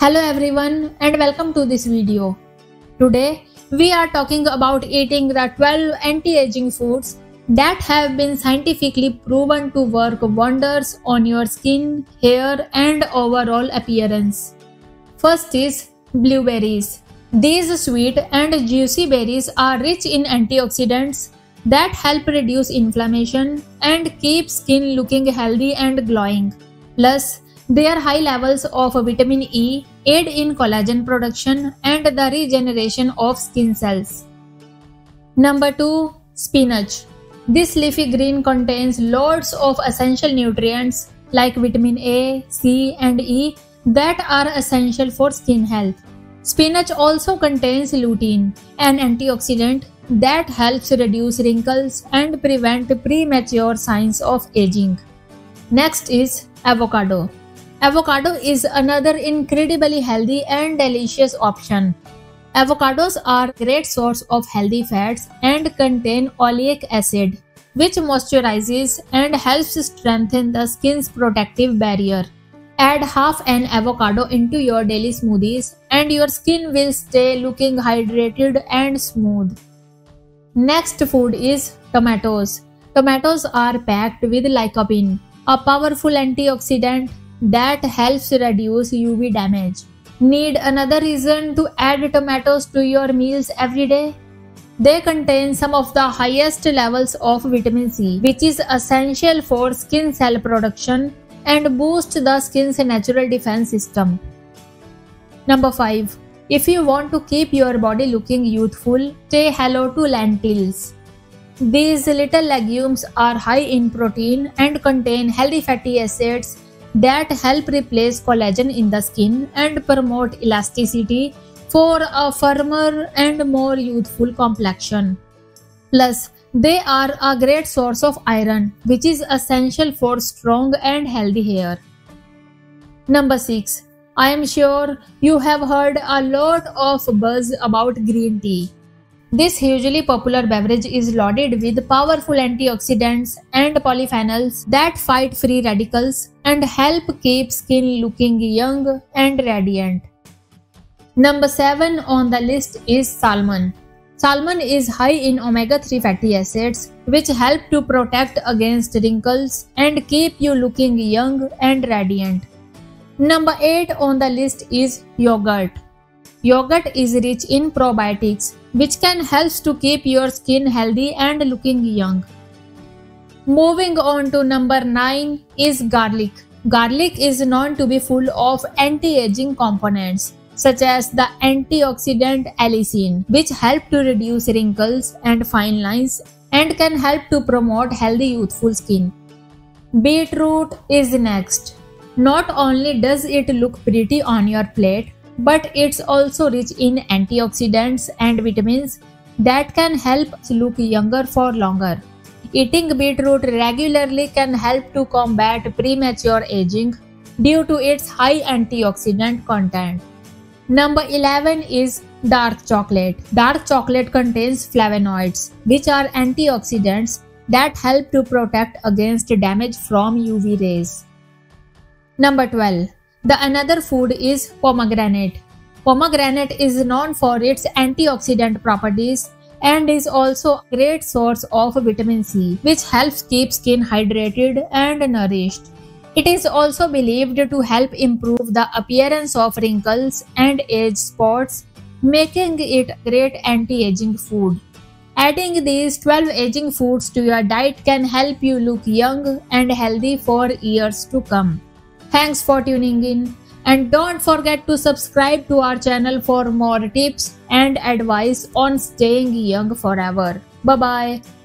Hello everyone and welcome to this video. Today we are talking about eating the 12 anti-aging foods that have been scientifically proven to work wonders on your skin, hair and overall appearance. First is blueberries. These sweet and juicy berries are rich in antioxidants that help reduce inflammation and keep skin looking healthy and glowing. Plus, their high levels of vitamin E aid in collagen production and the regeneration of skin cells. Number 2. Spinach. This leafy green contains lots of essential nutrients like vitamin A, C and E that are essential for skin health. Spinach also contains lutein, an antioxidant that helps reduce wrinkles and prevent premature signs of aging. Next is avocado. Avocado is another incredibly healthy and delicious option. Avocados are a great source of healthy fats and contain oleic acid, which moisturizes and helps strengthen the skin's protective barrier. Add half an avocado into your daily smoothies and your skin will stay looking hydrated and smooth. Next food is tomatoes. Tomatoes are packed with lycopene, a powerful antioxidant that helps reduce UV damage. Need another reason to add tomatoes to your meals every day? They contain some of the highest levels of vitamin C, which is essential for skin cell production and boosts the skin's natural defense system. Number 5. If you want to keep your body looking youthful, say hello to lentils. These little legumes are high in protein and contain healthy fatty acids that help replace collagen in the skin and promote elasticity for a firmer and more youthful complexion. Plus, they are a great source of iron, which is essential for strong and healthy hair. Number 6. I am sure you have heard a lot of buzz about green tea. This hugely popular beverage is loaded with powerful antioxidants and polyphenols that fight free radicals and help keep skin looking young and radiant. Number 7 on the list is salmon. Salmon is high in omega-3 fatty acids, which help to protect against wrinkles and keep you looking young and radiant. Number 8 on the list is yogurt. Yogurt is rich in probiotics, which can help to keep your skin healthy and looking young. Moving on to number 9 is garlic. Garlic is known to be full of anti-aging components, such as the antioxidant allicin, which help to reduce wrinkles and fine lines and can help to promote healthy youthful skin. Beetroot is next. Not only does it look pretty on your plate, but it's also rich in antioxidants and vitamins that can help look younger for longer. Eating beetroot regularly can help to combat premature aging due to its high antioxidant content. Number 11 is dark chocolate. Dark chocolate contains flavonoids, which are antioxidants that help to protect against damage from UV rays. Number 12. Another food is pomegranate. Pomegranate is known for its antioxidant properties and is also a great source of vitamin C, which helps keep skin hydrated and nourished. It is also believed to help improve the appearance of wrinkles and age spots, making it a great anti-aging food. Adding these 12 aging foods to your diet can help you look young and healthy for years to come. Thanks for tuning in and don't forget to subscribe to our channel for more tips and advice on staying young forever. Bye-bye.